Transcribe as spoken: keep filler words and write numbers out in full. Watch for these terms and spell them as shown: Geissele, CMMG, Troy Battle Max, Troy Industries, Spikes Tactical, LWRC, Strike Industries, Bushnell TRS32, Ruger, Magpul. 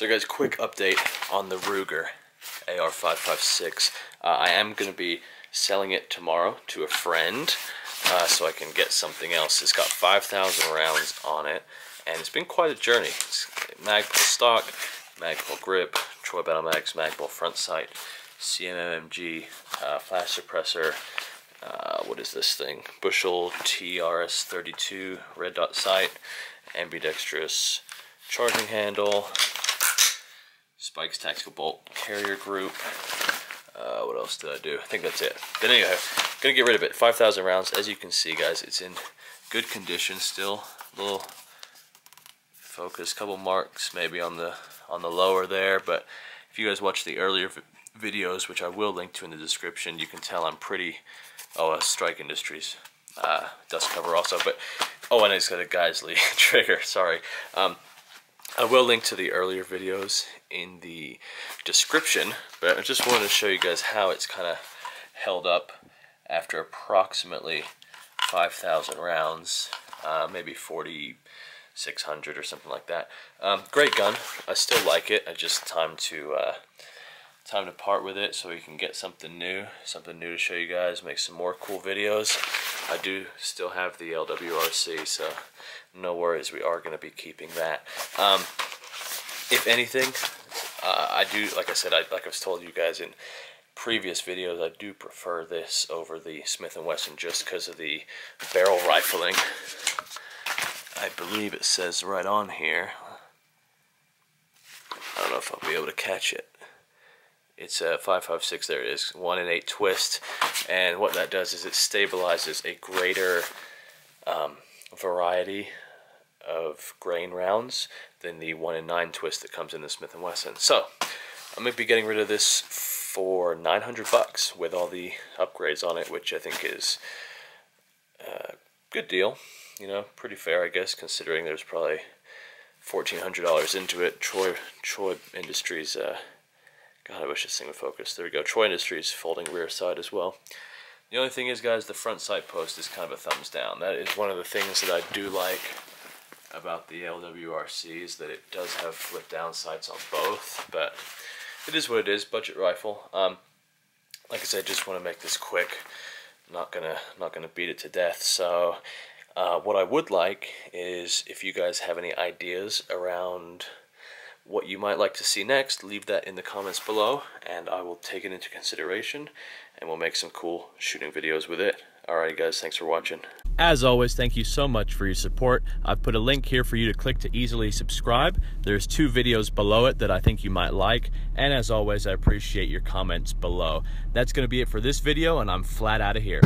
So guys, quick update on the Ruger A R five five six. Uh, I am going to be selling it tomorrow to a friend uh, so I can get something else. It's got five thousand rounds on it, and it's been quite a journey. It's Magpul stock, Magpul grip, Troy Battle Max, Magpul front sight, C M M G, uh, flash suppressor, uh, what is this thing? Bushnell T R S thirty-two, red dot sight, ambidextrous charging handle, Spikes Tactical bolt carrier group. Uh, what else did I do? I think that's it. But anyway, gonna get rid of it. five thousand rounds. As you can see, guys, it's in good condition still. A little focus, couple marks maybe on the on the lower there. But if you guys watch the earlier videos, which I will link to in the description, you can tell I'm pretty. Oh, uh, Strike Industries uh, dust cover also. But oh, and it's got a Geissele trigger. Sorry. Um, I will link to the earlier videos in the description, but I just wanted to show you guys how it's kind of held up after approximately five thousand rounds, uh, maybe forty-six hundred or something like that. Um, great gun. I still like it. I just time to uh, time to part with it so we can get something new, something new to show you guys, make some more cool videos. I do still have the L W R C, so no worries, we are going to be keeping that. Um, if anything, uh, I do, like I said, I, like I was told you guys in previous videos, I do prefer this over the Smith and Wesson just because of the barrel rifling. I believe it says right on here, I don't know if I'll be able to catch it. It's a five five six, there it is, one in eight twist, and what that does is it stabilizes a greater um, variety of grain rounds than the one in nine twist that comes in the Smith and Wesson. So, I'm going to be getting rid of this for nine hundred bucks with all the upgrades on it, which I think is a good deal, you know, pretty fair, I guess, considering there's probably fourteen hundred dollars into it. Troy, Troy Industries... Uh, God, I wish this thing would focus. There we go. Troy Industries folding rear sight as well. The only thing is, guys, the front sight post is kind of a thumbs down. That is one of the things that I do like about the L W R C is that it does have flip down sights on both, but it is what it is. Budget rifle. Um, like I said, just want to make this quick. Not gonna, not gonna beat it to death. So, uh, what I would like is if you guys have any ideas around what you might like to see next, leave that in the comments below, and I will take it into consideration, and we'll make some cool shooting videos with it. Alright guys, thanks for watching. As always, thank you so much for your support. I've put a link here for you to click to easily subscribe. There's two videos below it that I think you might like, and as always, I appreciate your comments below. That's going to be it for this video, and I'm flat out of here.